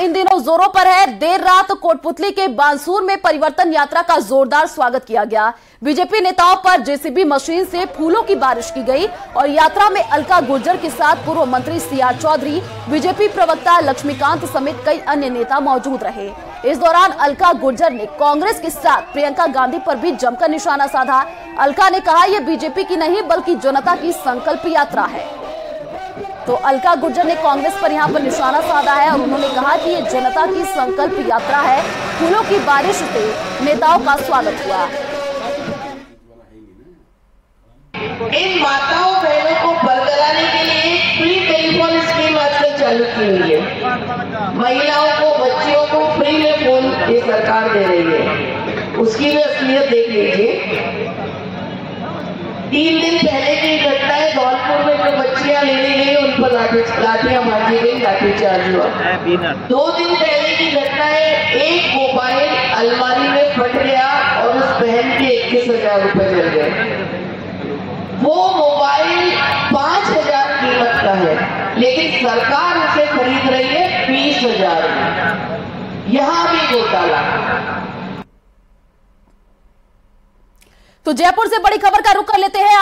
इन दिनों जोरों पर है। देर रात कोटपुतली के बांसूर में परिवर्तन यात्रा का जोरदार स्वागत किया गया। बीजेपी नेताओं पर जेसीबी मशीन से फूलों की बारिश की गई और यात्रा में अलका गुर्जर के साथ पूर्व मंत्री सियार चौधरी, बीजेपी प्रवक्ता लक्ष्मीकांत समेत कई अन्य नेता मौजूद रहे। इस दौरान अलका गुर्जर ने कांग्रेस के साथ प्रियंका गांधी पर भी जमकर निशाना साधा। अलका ने कहा, यह बीजेपी की नहीं बल्कि जनता की संकल्प यात्रा है। तो अलका गुर्जर ने कांग्रेस पर यहाँ पर निशाना साधा है और उन्होंने कहा कि ये जनता की संकल्प यात्रा है। फूलों की बारिश से नेताओं का स्वागत हुआ। इन माताओं बहनों को बरकराने के लिए फ्री टेलीफोन स्कीम आजकल चालू की हुई है। महिलाओं को, बच्चियों को फ्री में फोन ये सरकार दे रही है, उसकी भी असलियत देख लीजिए। 3 दिन पहले की घटना है, धौलपुर में जो बच्चियां लेने गई उन पर लाठियां मारी गई, लाठीचार्ज हुआ। 2 दिन पहले की घटना है, एक मोबाइल अलमारी में फट गया और उस बहन के 21,000 रुपए जल गए। वो मोबाइल 5,000 कीमत का है, लेकिन सरकार उसे खरीद रही है 20,000। यहाँ भी घोटाला। तो जयपुर से बड़ी खबर का रुख कर लेते हैं।